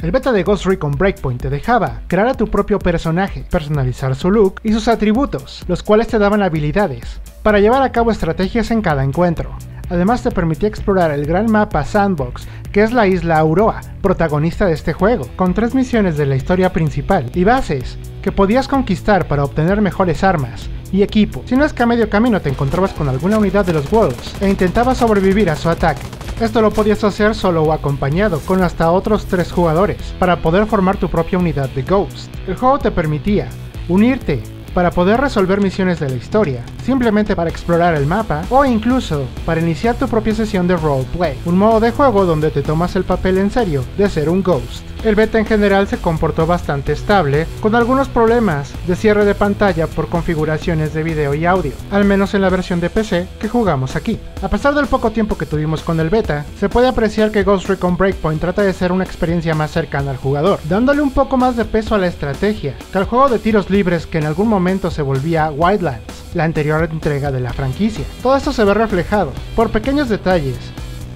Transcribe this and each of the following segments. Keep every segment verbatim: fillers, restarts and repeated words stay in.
El beta de Ghost Recon Breakpoint te dejaba crear a tu propio personaje, personalizar su look y sus atributos, los cuales te daban habilidades para llevar a cabo estrategias en cada encuentro. Además te permitía explorar el gran mapa Sandbox, que es la isla Auroa, protagonista de este juego, con tres misiones de la historia principal y bases que podías conquistar para obtener mejores armas y equipo. Si no es que a medio camino te encontrabas con alguna unidad de los Wolves e intentabas sobrevivir a su ataque. Esto lo podías hacer solo o acompañado con hasta otros tres jugadores para poder formar tu propia unidad de Ghost. El juego te permitía unirte para poder resolver misiones de la historia, simplemente para explorar el mapa o incluso para iniciar tu propia sesión de roleplay, un modo de juego donde te tomas el papel en serio de ser un Ghost. El beta en general se comportó bastante estable, con algunos problemas de cierre de pantalla por configuraciones de video y audio, al menos en la versión de P C que jugamos aquí. A pesar del poco tiempo que tuvimos con el beta, se puede apreciar que Ghost Recon Breakpoint trata de ser una experiencia más cercana al jugador, dándole un poco más de peso a la estrategia que al juego de tiros libres que en algún momento se volvía Wildlands, la anterior entrega de la franquicia. Todo esto se ve reflejado por pequeños detalles,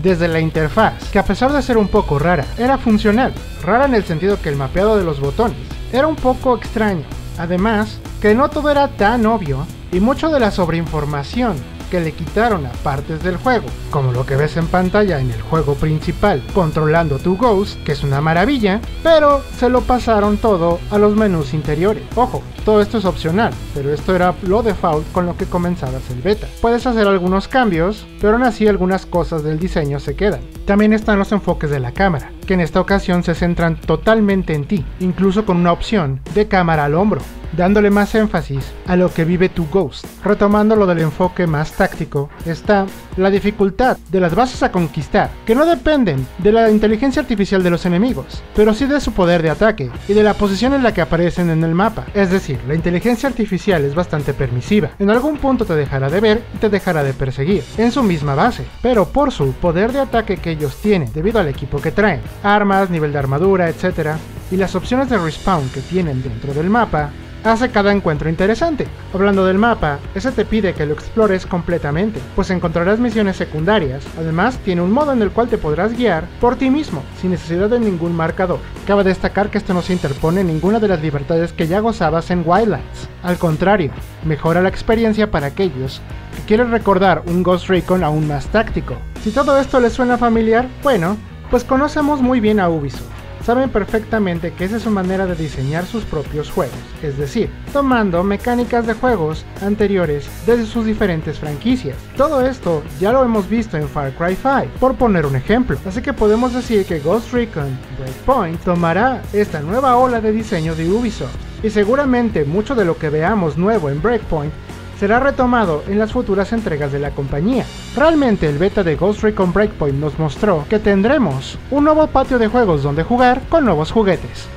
desde la interfaz, que a pesar de ser un poco rara, era funcional. Rara en el sentido que el mapeado de los botones era un poco extraño. Además, que no todo era tan obvio y mucho de la sobreinformación que le quitaron a partes del juego, como lo que ves en pantalla en el juego principal, controlando tu Ghost, que es una maravilla, pero se lo pasaron todo a los menús interiores. Ojo, todo esto es opcional, pero esto era lo default con lo que comenzabas el beta. Puedes hacer algunos cambios, pero aún así algunas cosas del diseño se quedan. También están los enfoques de la cámara, que en esta ocasión se centran totalmente en ti, incluso con una opción de cámara al hombro, dándole más énfasis a lo que vive tu Ghost. Retomando lo del enfoque más táctico, está la dificultad de las bases a conquistar, que no dependen de la inteligencia artificial de los enemigos, pero sí de su poder de ataque y de la posición en la que aparecen en el mapa. Es decir, la inteligencia artificial es bastante permisiva, en algún punto te dejará de ver y te dejará de perseguir en su misma base, pero por su poder de ataque que ellos tienen debido al equipo que traen, armas, nivel de armadura, etcétera, y las opciones de respawn que tienen dentro del mapa, hace cada encuentro interesante. Hablando del mapa, ese te pide que lo explores completamente, pues encontrarás misiones secundarias. Además tiene un modo en el cual te podrás guiar por ti mismo, sin necesidad de ningún marcador. Cabe destacar que esto no se interpone en ninguna de las libertades que ya gozabas en Wildlands. Al contrario, mejora la experiencia para aquellos que quieren recordar un Ghost Recon aún más táctico. Si todo esto les suena familiar, bueno, pues conocemos muy bien a Ubisoft. Saben perfectamente que esa es su manera de diseñar sus propios juegos, es decir, tomando mecánicas de juegos anteriores desde sus diferentes franquicias. Todo esto ya lo hemos visto en Far Cry cinco, por poner un ejemplo. Así que podemos decir que Ghost Recon Breakpoint tomará esta nueva ola de diseño de Ubisoft, y seguramente mucho de lo que veamos nuevo en Breakpoint será retomado en las futuras entregas de la compañía. Realmente el beta de Ghost Recon Breakpoint nos mostró que tendremos un nuevo patio de juegos donde jugar con nuevos juguetes.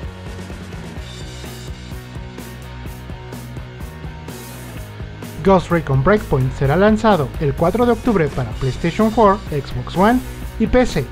Ghost Recon Breakpoint será lanzado el cuatro de octubre para PlayStation cuatro, Xbox One y P C.